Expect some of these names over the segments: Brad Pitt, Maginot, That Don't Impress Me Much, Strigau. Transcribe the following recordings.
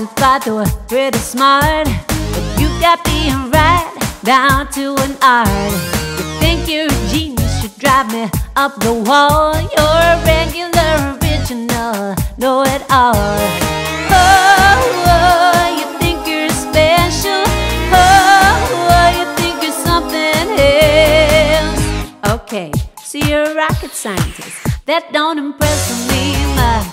as if I thought pretty smart, but you got being right down to an art. You think you're a genius, you drive me up the wall. You're a regular original, know-it-all. Oh, oh, you think you're special. Oh, oh, you think you're something else. Okay, so you're a rocket scientist. That don't impress me much.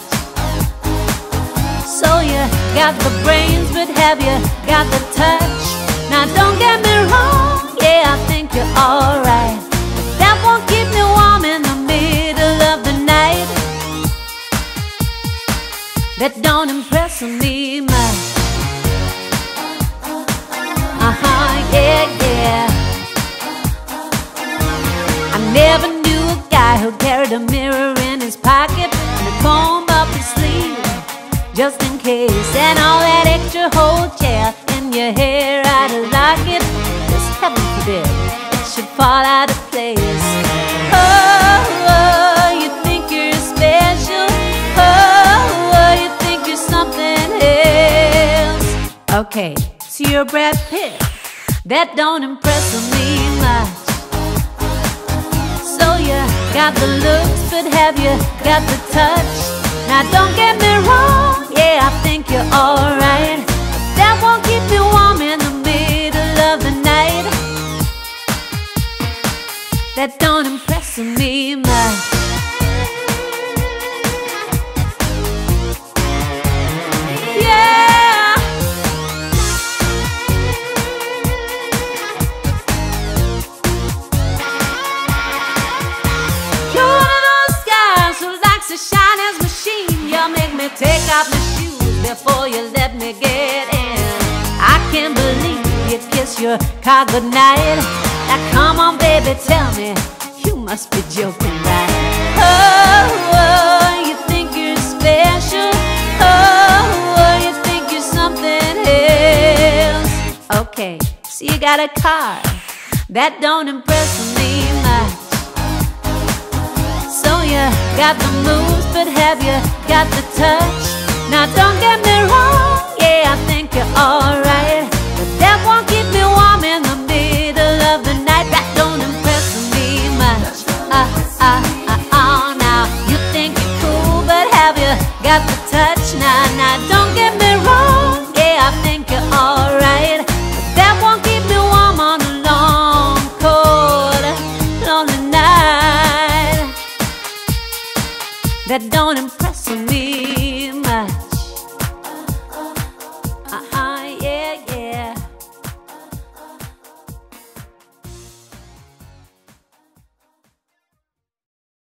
So you got the brains, but have you got the touch? Now don't get me wrong, yeah, I think you're alright, but that won't keep me warm in the middle of the night. That don't impress me much. Uh-huh, yeah, yeah. I never knew a guy who carried a mirror in his pocket and a comb up his sleeve, just in case. And all that extra whole gel in your hair, I'd lock it, just heaven forbid it should fall out of place. Oh, oh, you think you're special. Oh, oh, you think you're something else. Okay, so you're Brad Pitt. That don't impress me much. So you got the looks, but have you got the touch? Now don't get me wrong, yeah, I think you're alright, but that won't keep you warm in the middle of the night. That don't impress me much. Take off my shoes before you let me get in. I can't believe you kiss your car goodnight. Now come on baby, tell me, you must be joking, right? Oh, oh, you think you're special. Oh, oh, you think you're something else. Okay, so you got a car. That don't impress me much. So you got the moves, but have you got the touch? Now don't get me wrong, yeah, I think you're alright, but that won't keep me warm in the middle of the night. That don't impress me much. Now you think you're cool, but have you got the touch? Now don't get me wrong, yeah, I think you're alright, but that won't keep me warm on a long, cold, lonely night. That don't impress me.